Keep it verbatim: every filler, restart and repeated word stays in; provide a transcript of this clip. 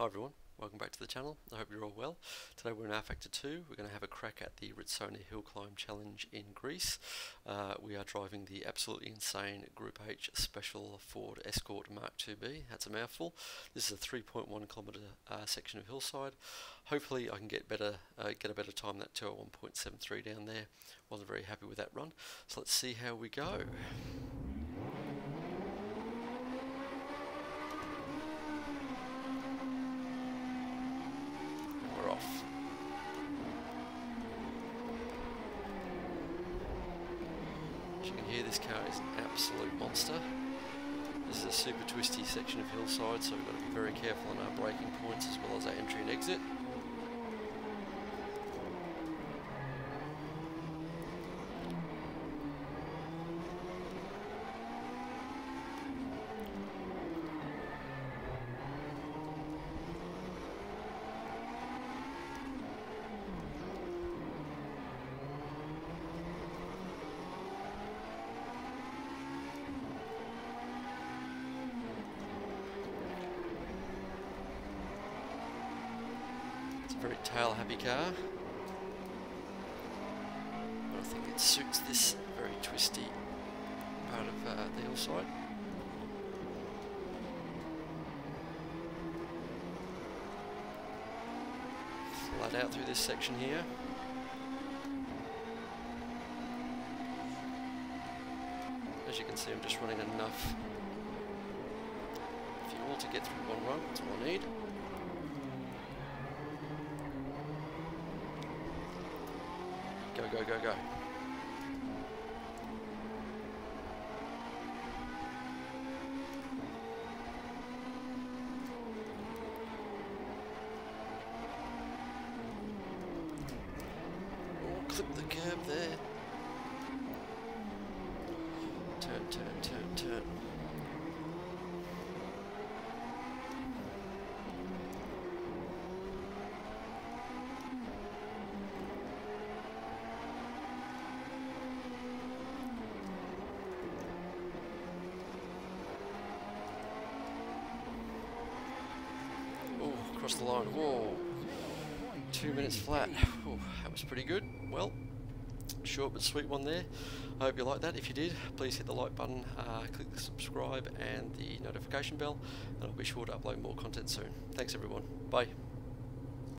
Hi everyone, welcome back to the channel. I hope you're all well. Today we're in R Factor two. We're going to have a crack at the Ritsona Hill Climb Challenge in Greece. Uh, we are driving the absolutely insane Group H Special Ford Escort Mark two B. That's a mouthful. This is a three point one kilometre uh, section of hillside. Hopefully I can get better, uh, get a better time that two oh one point seven three down there. Wasn't very happy with that run. So let's see how we go. You can hear this car is an absolute monster. This is a super twisty section of hillside, so we've got to be very careful on our braking points as well as our entry and exit. Very tail happy car, but I think it suits this very twisty part of uh, the hillside. Flat out through this section here. As you can see, I'm just running enough fuel to get through one run. That's all I need. Go, go, go, go. Oh, clip the curb there. Turn, turn, turn, turn. The line. Whoa, two minutes flat. Ooh, that was pretty good. Well, short but sweet one there. I hope you liked that. If you did, please hit the like button, uh, click the subscribe and the notification bell, and I'll be sure to upload more content soon. Thanks everyone. Bye.